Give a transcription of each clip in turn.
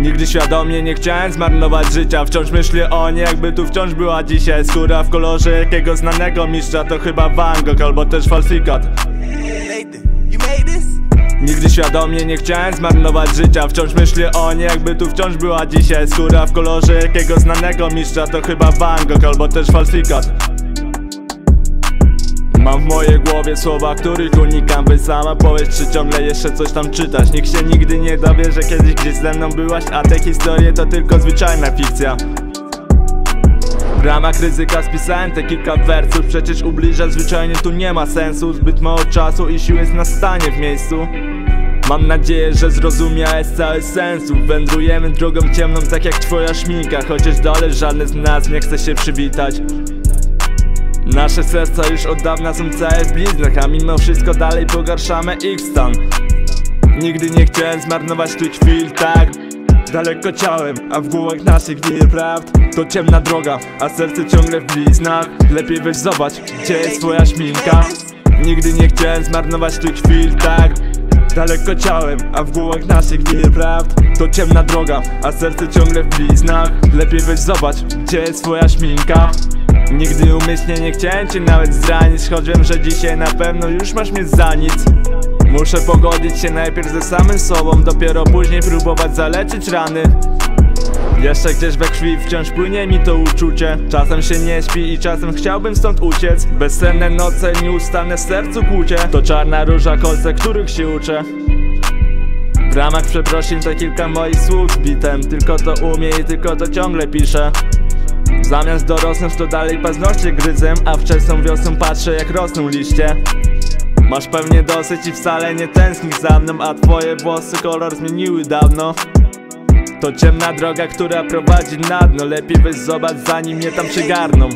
Nigdy świadomie nie chciałem zmarnować życia. Wciąż myślę o niej, jakby tu wciąż była dzisiaj. Skóra w kolorze jakiego znanego mistrza. To chyba Van Gogh albo też falsyfikat. Nigdy świadomie nie chciałem zmarnować życia. Wciąż myślę o niej, jakby tu wciąż była dzisiaj. Skóra w kolorze jakiego znanego mistrza. To chyba Van Gogh albo też falsyfikat. Mam w mojej głowie słowa, których unikam. Wy sama powiesz, czy ciągle jeszcze coś tam czytasz. Nikt się nigdy nie dowie, że kiedyś gdzieś ze mną byłaś. A te historie to tylko zwyczajna fikcja. W ramach ryzyka spisałem te kilka wersów. Przecież ubliża zwyczajnie tu nie ma sensu. Zbyt mało czasu i sił jest na stanie w miejscu. Mam nadzieję, że zrozumiałeś cały sens. Wędrujemy drogą ciemną tak jak twoja szminka. Chociaż dalej żadne z nas nie chce się przywitać. Nasze serca już od dawna są całe w bliznach, a mimo wszystko dalej pogarszamy ich stan. Nigdy nie chciałem zmarnować tych chwil, tak daleko ciałem, a w głowach naszych nie prawd. To ciemna droga, a serce ciągle w bliznach. Lepiej weź zobacz, gdzie jest twoja szminka. Nigdy nie chciałem zmarnować tych chwil, tak daleko ciałem, a w głowach naszych nie prawd. To ciemna droga, a serce ciągle w bliznach. Lepiej weź zobacz, gdzie jest twoja szminka. Nigdy umyślnie nie chciałem cię nawet zranić, choć wiem, że dzisiaj na pewno już masz mnie za nic. Muszę pogodzić się najpierw ze samym sobą, dopiero później próbować zaleczyć rany. Jeszcze gdzieś we krwi wciąż płynie mi to uczucie. Czasem się nie śpi i czasem chciałbym stąd uciec. Bezsenne noce, nieustanne w sercu kłucie. To czarna róża, kolce, których się uczę. W ramach przeprosin to kilka moich słów z bitem. Tylko to umie i tylko to ciągle piszę. Zamiast dorosnąć to dalej paznokcie gryzę, a wczesną wiosną patrzę jak rosną liście. Masz pewnie dosyć i wcale nie tęsknisz za mną, a twoje włosy kolor zmieniły dawno. To ciemna droga, która prowadzi na dno. Lepiej weź zobacz, zanim mnie tam przygarną.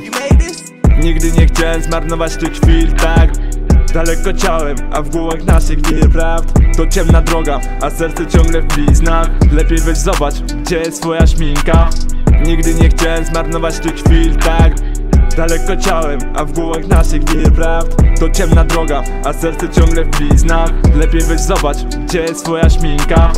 Nigdy nie chciałem zmarnować tych chwil, tak daleko ciałem, a w głowach naszych nie prawd. To ciemna droga, a serce ciągle w bliznach. Lepiej weź zobacz, gdzie jest twoja szminka. Nigdy nie chciałem zmarnować tych chwil, tak daleko ciałem, a w głowach naszych nie prawd. To ciemna droga, a serce ciągle w bliznach. Lepiej weź zobacz, gdzie jest twoja szminka.